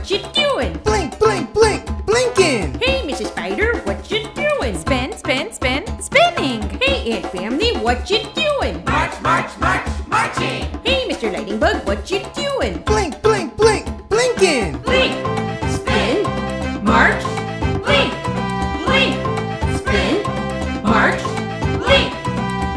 what you doing? Blink, blink, blink, blinking! Hey, Mrs. Spider, what you doing? Spin, spin, spin, spinning! Hey, Aunt Family, what you doing? March, march, march, marching! Hey, Mr. Lightning Bug, what you doing? Blink, blink, blink, blinking! Blink, spin, march, blink, blink, spin, march, blink!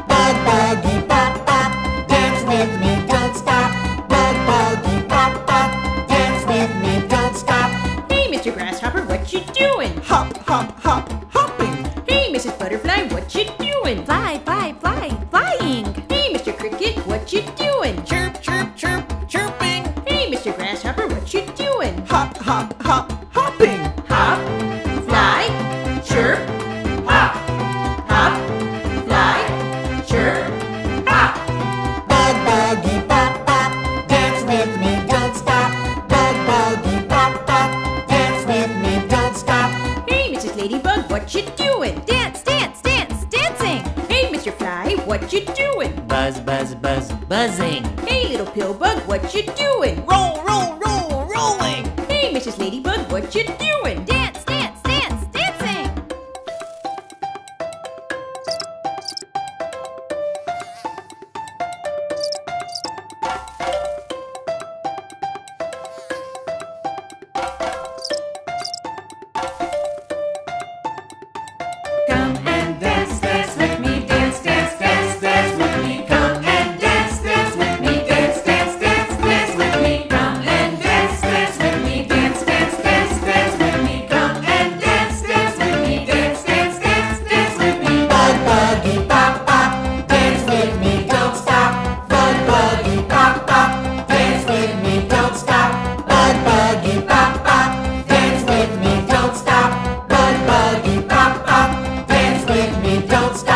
Bug, buggy, bop, bop, dance with me, don't stop! Bug, buggy, bop, bop, dance with me, don't stop! Hey, Mr. Grasshopper, what you doing? Hop, hop, hop, hopping! Hey, Mrs. Butterfly, what you doing? Fly, fly, fly, flying! Hey, Mr. Cricket, what you doing? Chirp, chirp, chirp, chirping! Hey, Mr. Grasshopper, what you doing? Hop, hop, hop, hopping! Hop, fly, chirp, hop! Hop, fly, chirp, hop! Bug, buggy, bop, bop, dance with me, don't stop! Bug, buggy, bop, bop, dance with me, don't stop! Hey, Mrs. Ladybug, what you doing? Dance, dance, dance, dancing! Hey, Mr. Fly, what you doing? Buzz, buzz, buzz, buzzing! Hey, little pill bug, what you doing? Roll, roll, roll, rolling! Hey, Mrs. Ladybug, what you doing? Dance, dance, dance, dancing! Come and dance, dance with me, dance, dance, dance, dance with me. Come and dance, dance with me, dance, dance, dance, dance with me. Come and dance, dance with me, dance, dance, dance, dance with me. Come and dance, dance with me, dance, dance, dance, dance with me. Bug, buggy, bop, bop, dance with me, don't stop. Bug, buggy, bop, bop, dance with me, don't stop. Bug, buggy, bop, bop, dance with me, don't stop. Bug, buggy, bop, bop, dance with me, don't stop.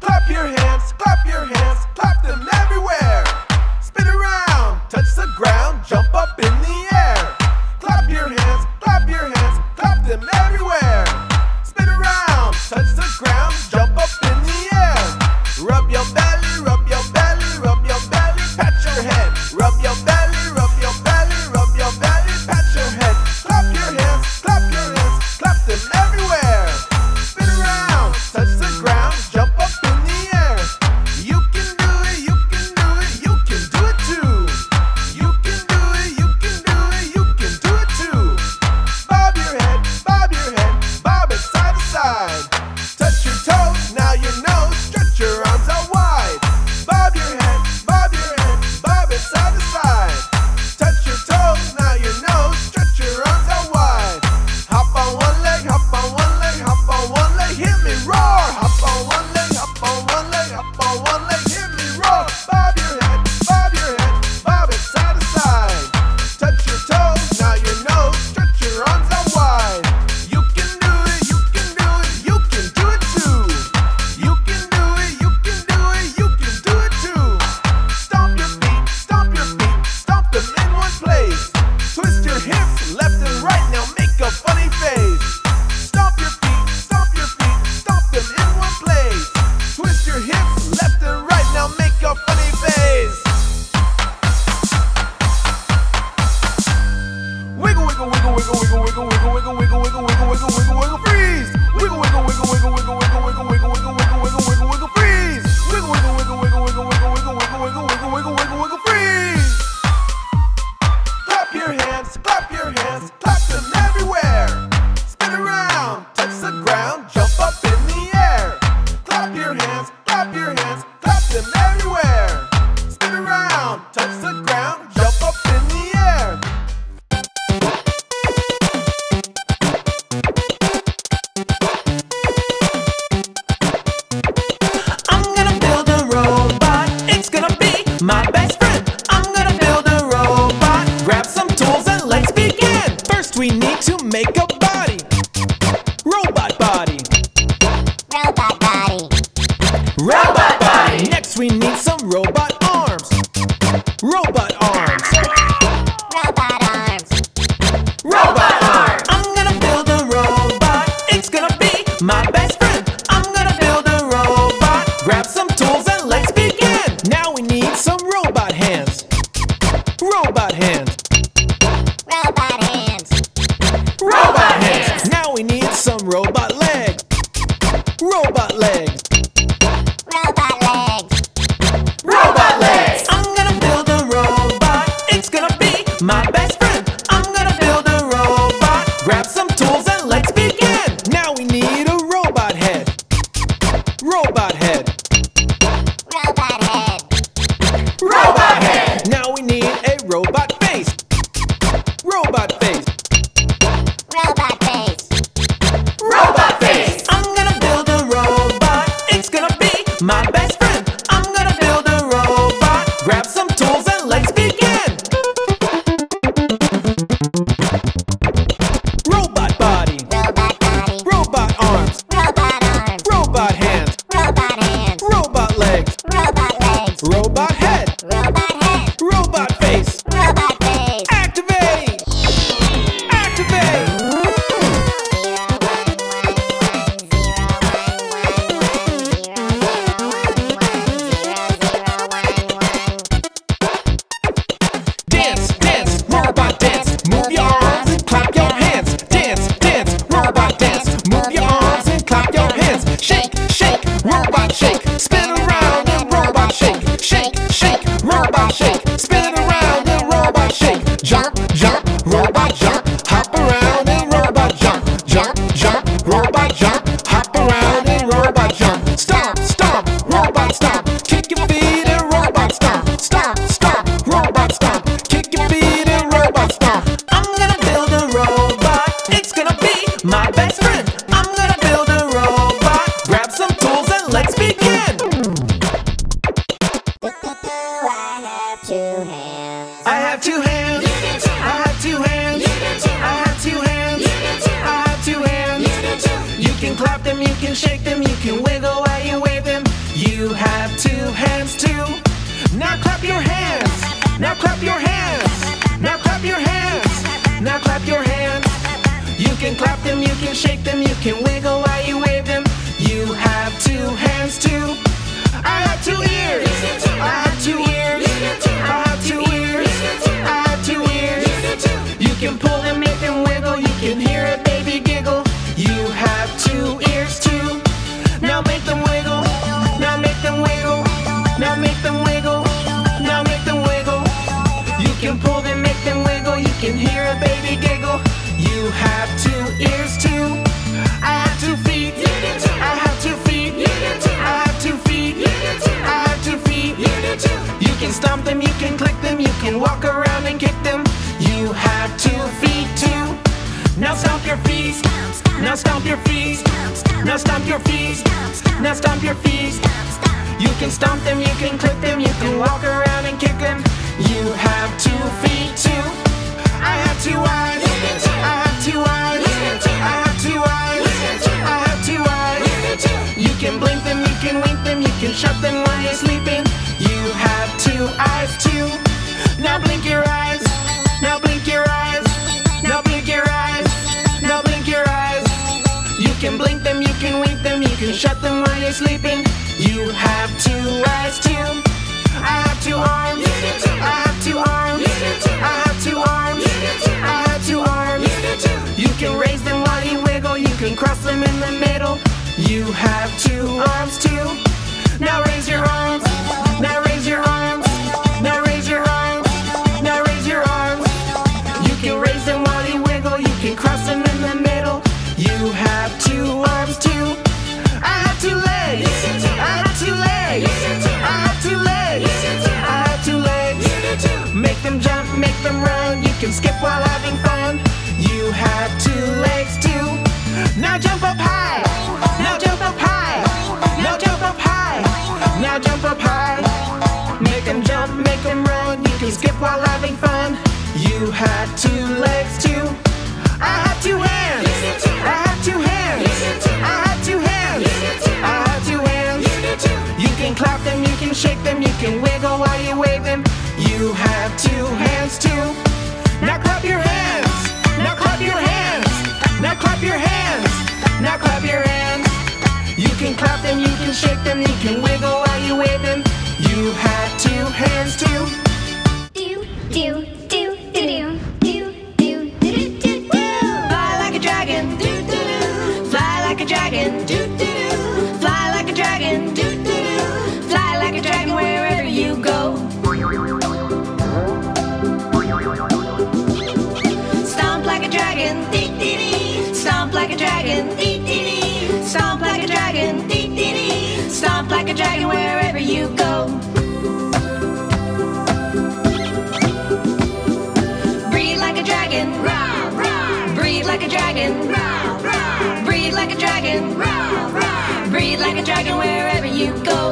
Clap your hands, clap them everywhere. Spin around, touch the ground, jump up in the air. Clap your hands, clap them everywhere. Spin around, touch the ground, jump up in the air. Rub your belly, rub your belly, rub your belly, pat your head. Rub your belly, rub your belly, rub your belly, pat your head. Clap your hands, clap them everywhere. Spin around, touch the ground, jump up in the air. You can do it, you can do it, you can do it too. You can do it, you can do it, you can do it too. Bob your head, bob it side to side. Touch your toes, now your nose, stretch your arms out wide. Bob your head, bob it side to side. Touch your toes, now your nose, stretch your arms out wide. Hop on one leg, hop on one leg, hop on one leg, hit me roar. Hop on one leg, hop on one leg, hop on one leg, hit me roar. Bob your head, bob it side to side. Touch your toes, now your nose, stretch your arms out wide. You can do it, you can do it, you can do it too. You can do it, you can do it, you can do it too. Stomp your feet, stomp them in one place. Twist your hips, left and right, now make a funny face. Stomp your feet, stomp them in one place. Twist your hips, left and right, now make a funny face. Wiggle, wiggle, wiggle, wiggle, wiggle, wiggle, wiggle, wiggle, wiggle, wiggle, wiggle, wiggle, wiggle, wiggle, freeze. Wiggle, wiggle, wiggle, wiggle, wiggle, wiggle, wiggle, wiggle, wiggle, wiggle, wiggle, wiggle, wiggle, freeze. Wiggle, wiggle, wiggle, wiggle, wiggle, wiggle, wiggle, wiggle, wiggle, wiggle, wiggle, wiggle, freeze. Clap your hands, clap them everywhere. Spin around, touch the ground, jump up in the air. Clap your hands, clap them everywhere. Spin around, touch the ground, jump up in the air. I'm gonna build a robot, it's gonna be my best friend. I'm gonna build a robot, grab some tools and let's begin. First we need to make a body. Robot body. Robot body. legs. Robot legs. Robot legs. I'm gonna build a robot. It's gonna be my best friend. I'm gonna build a robot. Grab some tools and let's begin. Now we need a robot head. Robot head. Robot head. Robot head. Now we need a robot face. Robot face. Robot face. Robot face. I'm gonna build a robot. It's gonna be my best friend. I'm gonna build a robot. Grab some tools and let's begin. Robot body. Robot body. Robot arms. Robot arms. Robot hands. Robot hands. Robot legs. Robot legs. Robot head. Robot head. Robot face. Robot face. Activate. Activate. Dance, dance, robot dance. Move your arms and clap your hands. Dance, dance, robot dance. Move your arms and clap your hands. Shake, shake, robot shake. Spin around and robot shake. Shake, shake, robot shake. Spin around and robot shake. Jump, jump, robot jump. Hop around and robot jump. Jump, jump, robot jump. Hop around and robot jump. Stomp, stomp, robot stomp. Kick your feet and robot stomp. Stomp, stomp, robot stomp. Kick your feet and robot stomp. I'm gonna build a robot. It's gonna be my best friend. I'm gonna build a robot. Grab some tools and let's begin. I have two hands. I have two hands. I have two hands. I have two hands. I have two hands. You can clap them, you can shake them, you can wiggle while you wave them. You have two hands too. Now clap your hands. Now clap your hands. Now clap your hands. Now clap your hands. You can clap them, you can shake them, you can wiggle while you wave them. You have two hands too. I have two ears. I have two ears. I have two ears. I have two ears. You can pull them, make them wiggle. You can hear a baby giggle. You have two ears too. Now make them wiggle. Now make them wiggle. Now make them wiggle. Now make them wiggle. You can pull them, make them wiggle. You can hear a baby giggle. You have two ears too. I have 2 feet. I have 2 feet. I have 2 feet. I have 2 feet. You can stomp them, you can click them, you can walk around and kick them. You have 2 feet too. Now stomp your feet. Now stomp your feet. Now stomp your feet. Now stomp your feet. You can stomp them, you can click them, you can walk around and kick them. You have 2 feet too. I have 2 eyes. I have 2 eyes. I have 2 eyes. I have 2 eyes. You can blink them, you can wink them, you can shut them while you're sleeping. You have 2 eyes too. Now blink your eyes. Now blink your eyes. Now blink your eyes. Now blink your eyes. You can blink them, you can wink them, you can shut them while you're sleeping. You have 2 eyes too. I have 2 arms. I have 2 arms. I have 2 arms. I have 2 arms. You can raise them while you wiggle. You can cross them in the middle. You have 2 arms too. Now raise your arms. Now raise your arms. Now raise your arms. Now raise your arms. You can raise them while you wiggle. You can cross them in the middle. You have 2 arms too. I have 2 legs. I have 2 legs. I have 2 legs. I have 2 legs. Make them jump, make them run. You can skip while having fun. You have 2 legs too. Now jump up high. Now jump up high. Now jump up high. Now jump up high. Make them jump, make them run. You can skip while having fun. You have 2 legs too. I have 2 hands. I have 2 hands. I have 2 hands. I have 2 hands. You can clap them, you can shake them, you can wiggle while you wave them. You have 2 hands too. Now clap your hands. Now clap your hands. Now clap your hands. Now clap your hands. You can clap them, you can shake them, you can wiggle while you wave them. You have 2 hands too. Do, do, do, do, do. Do, do, do, do, do, do. Fly like a dragon. Do, do, do. Fly like a dragon. Do, do, do. Fly like a dragon. dragon, dee dee dee. Stomp like a dragon wherever you go. Breathe like a dragon, rah rah. Breathe like a dragon, rah rah. Breathe like a dragon, rah rah. Breathe like a dragon wherever you go.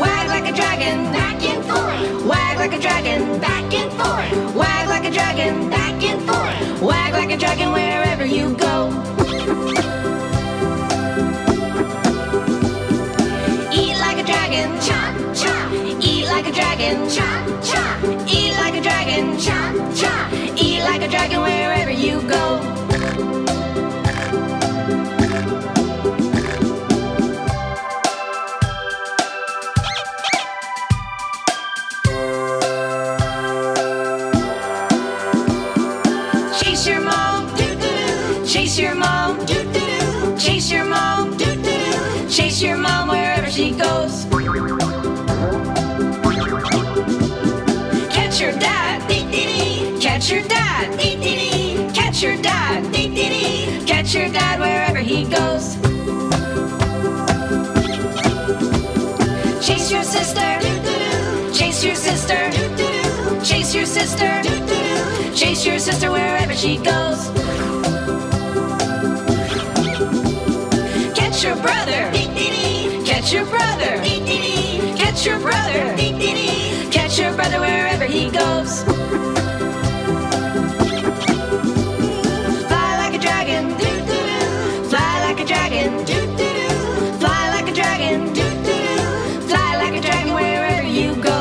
Wag like a dragon, back and forth. Wag like a dragon, back and forth. Wag like a dragon, back and forth. Wag like a dragon wherever you go. Eat like a dragon, chop chop. Eat like a dragon, chop chop. Eat like a dragon, chop chop. Eat like a dragon wherever you go. Chase your mom, doo doo doo. Chase your mom, doo doo doo. Chase your mom wherever she goes. Catch your dad, dee dee dee. Catch your dad, dee dee dee. Catch your dad, dee dee dee. Catch your dad wherever he goes. Chase your sister, doo doo doo. Chase your sister, doo doo doo. Chase your sister, doo doo doo. Chase your sister wherever she goes. Catch your brother, dee dee dee. Catch your brother, dee dee dee. Catch your brother, dee dee dee. Catch your brother wherever he goes. Fly like a dragon, doo doo doo. Fly like a dragon, doo doo doo. Fly like a dragon, doo doo doo. Fly like a dragon wherever you go.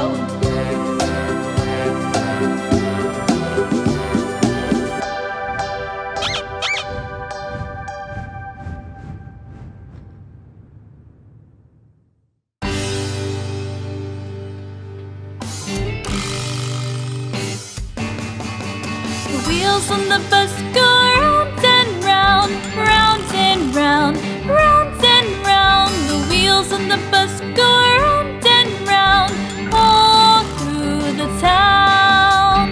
Wheels on the bus go round and round, round and round, round and round. The wheels on the bus go round and round, all through the town.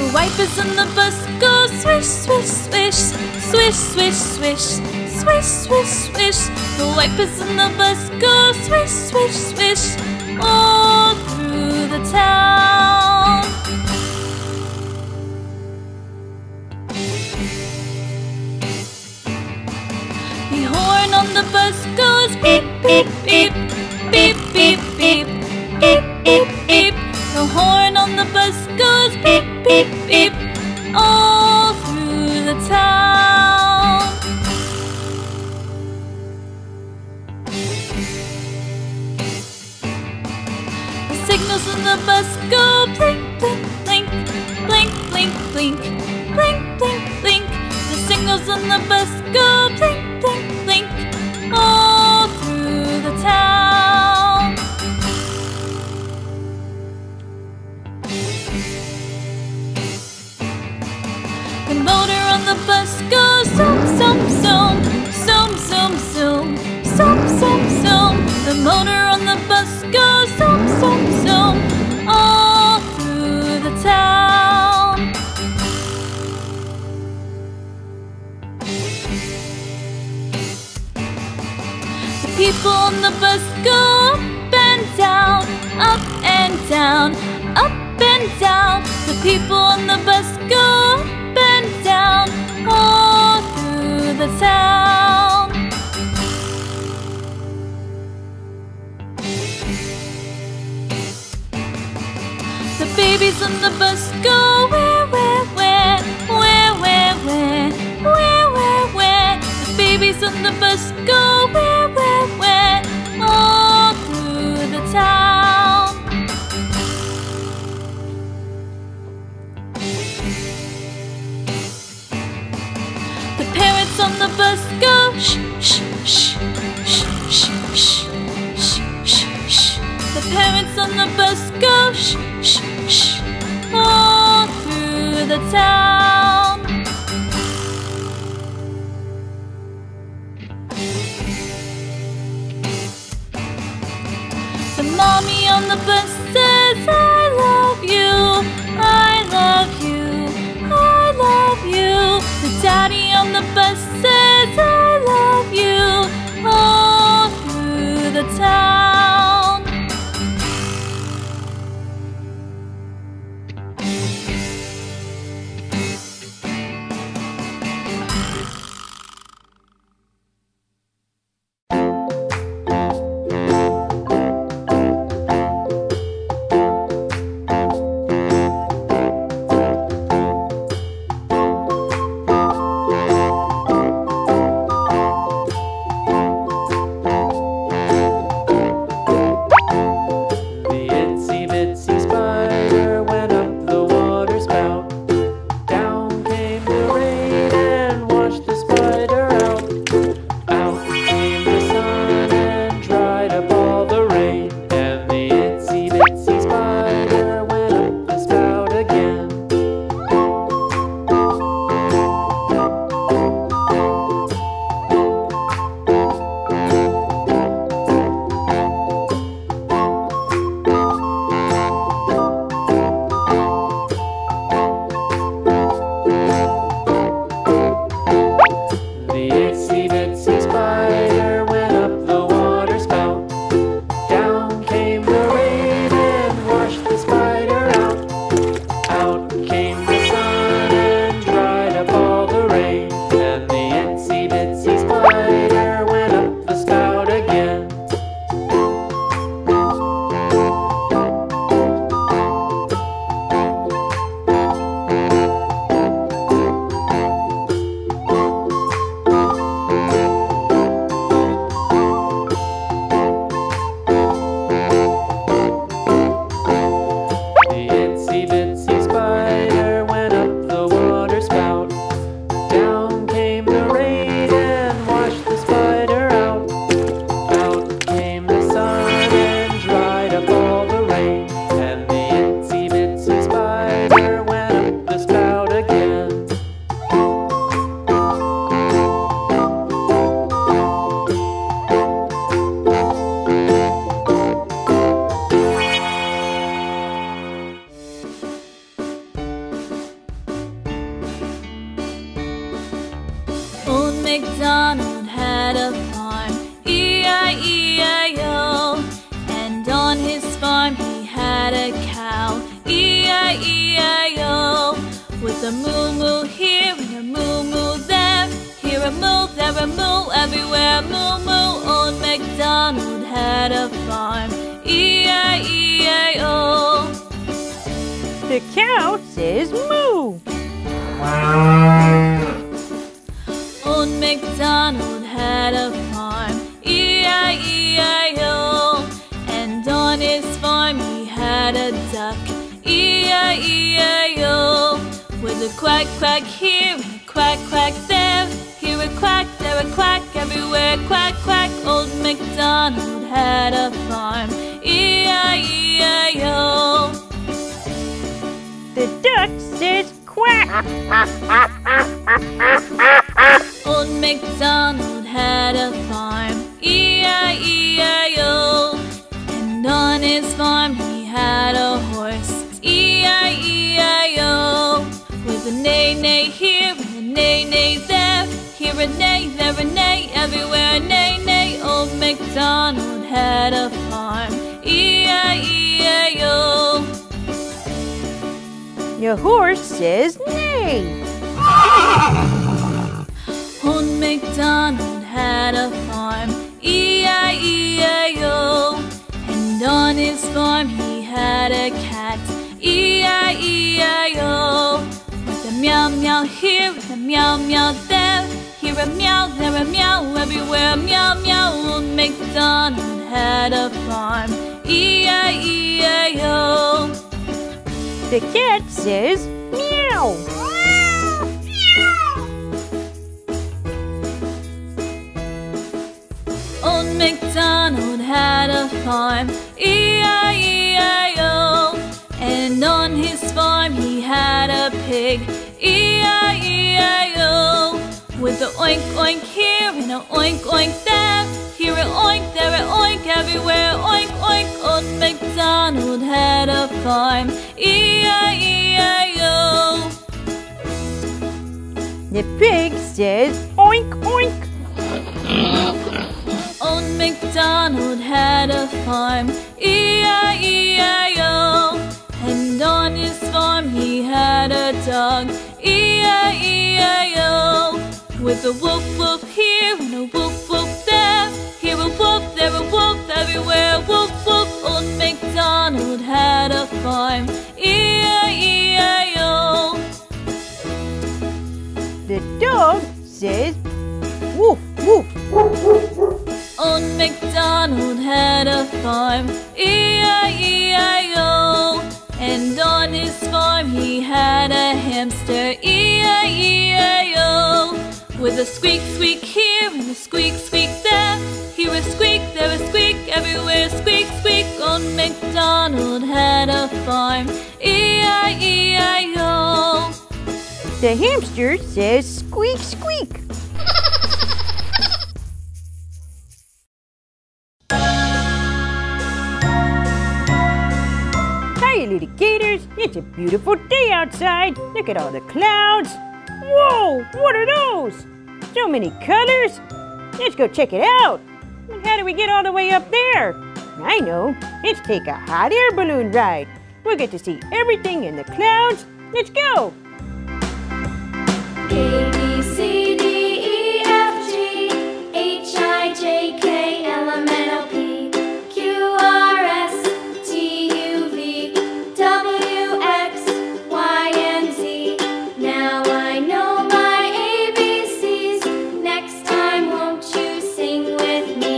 The wipers on the bus go swish, swish, swish, swish, swish, swish. Swish, swish, swish. The wipers on the bus go swish, swish, swish, all through the town. The horn on the bus goes beep, beep, beep, beep, beep, beep, beep, beep, beep. The horn on the bus goes beep, beep, beep, all through the town. Signals on the bus go blink, blink, blink, blink, blink, blink, blink, blink, blink. The signals on the bus go blink, blink, blink, all through the town. The motor on the bus goes zoom, zoom, zoom, zoom, zoom, zoom, zoom, zoom, zoom. The motor on the bus goes zoom, zoom, zoom, all through the town. The people on the bus go up and down, up and down, up and down. The people on the bus go up and down, all through the town. Babies on the bus go where. The babies on the bus go where, all through the town. The parents on the bus go shh, shh, shh, shh, shh, shh, shh, shh. The parents on the bus go shh, shh, shh, all through the town. The mommy on the bus says MacDonald had a farm, E-I-E-I-O. And on his farm he had a cow, E-I-E-I-O. With a moo-moo here and a moo-moo there, here a moo, there a moo, everywhere a moo-moo. Old MacDonald had a farm, E-I-E-I-O. The cow says moo. Old MacDonald had a farm, E-I-E-I-O. And on his farm he had a duck, E-I-E-I-O. With a quack quack here and a quack quack there, here a quack, there a quack, everywhere a quack quack. Old MacDonald had a farm, E-I-E-I-O. The duck says quack. Old MacDonald had a farm, E-I-E-I-O. And on his farm he had a horse, E-I-E-I-O. With a neigh-neigh here and a neigh-neigh there, here a neigh, there a neigh, everywhere a neigh-neigh. Old MacDonald had a farm, E-I-E-I-O. Your horse says neigh. Old MacDonald had a farm, E-I-E-I-O. And on his farm he had a cat, E-I-E-I-O. With a meow meow here, with a meow meow there, here a meow, there a meow, everywhere a meow meow. Old MacDonald had a farm, E-I-E-I-O. The cat says meow. Old MacDonald had a farm, E-I-E-I-O. And on his farm he had a pig, E-I-E-I-O. With a oink oink here and a oink oink there, here a oink, there a oink, everywhere oink oink. Old MacDonald had a farm, E-I-E-I-O. The pig says oink oink. Old MacDonald had a farm, E-I-E-I-O. And on his farm he had a dog, E-I-E-I-O. With a woof woof here and a woof woof there, here a woof, there a woof, everywhere a woof woof. Old MacDonald had a farm, E-I-E-I-O. The dog says woof woof. Old MacDonald had a farm, E-I-E-I-O. And on his farm he had a hamster, E-I-E-I-O. With a squeak squeak here and a squeak squeak there, here a squeak, there a squeak, everywhere a squeak squeak. Old MacDonald had a farm, E-I-E-I-O. The hamster says squeak squeak. Hi little gators, it's a beautiful day outside. Look at all the clouds. Whoa, what are those? So many colors. Let's go check it out. How do we get all the way up there? I know, let's take a hot air balloon ride. We'll get to see everything in the clouds. Let's go! A, B, C, D, E, F, G, H, I, J, K, L, M, N, O, P, Q, R, S, T, U, V, W, X, Y, and Z. Now I know my ABCs. Next time won't you sing with me?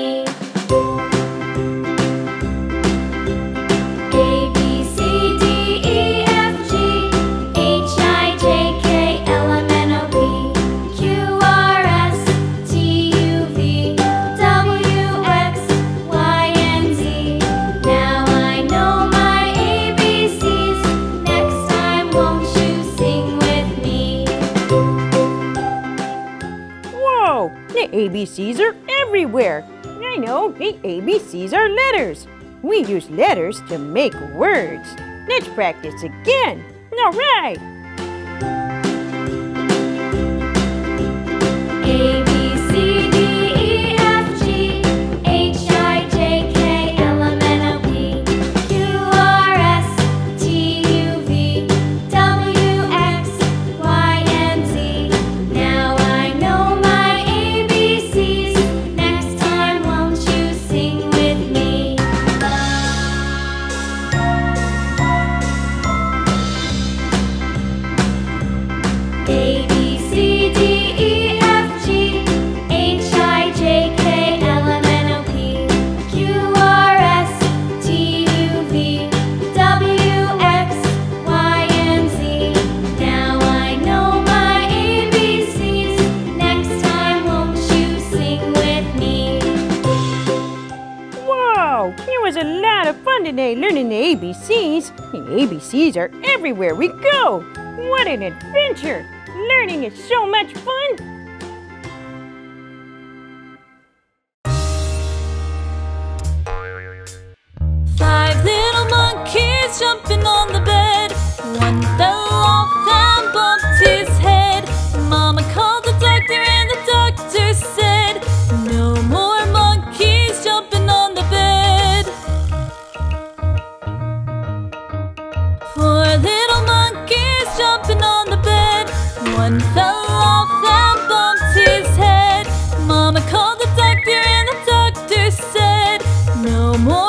ABCs are everywhere. I know, the ABCs are letters. We use letters to make words. Let's practice again. All right. A, B, ABCs. The ABCs are everywhere we go. What an adventure! Learning is so much fun. Five little monkeys jumping on the bed. One fell off and bumped his head. Mama called the doctor and the doctor said, no more monkeys jumping on the bed. Four little monkeys jumping on the bed. One fell off and bumped his head. Mama called the doctor and the doctor said, no more.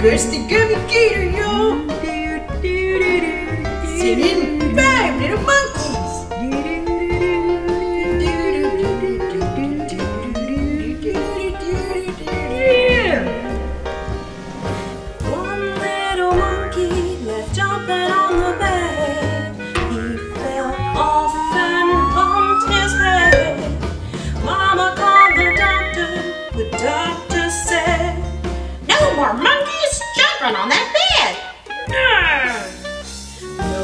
Gus the Gummy Gator, y'all! Singing five little monkeys! Yeah! One little monkey left jumping on the bed. He fell off and bumped his head. Mama called the doctor. The doctor said, no more monkeys! On that bed. No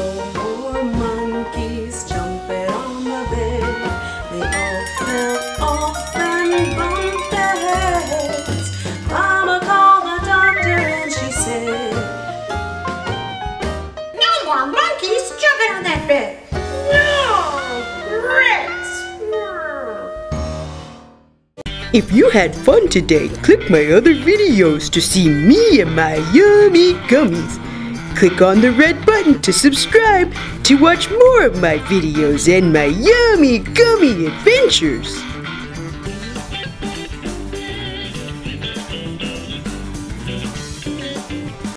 more monkeys jumping on the bed. They all fell off and bumped their heads. Mama called the doctor and she said, no more monkeys jumping on that bed. No rats. If you had fun today, click my other videos to see me and my yummy gummies. Click on the red button to subscribe to watch more of my videos and my yummy gummy adventures.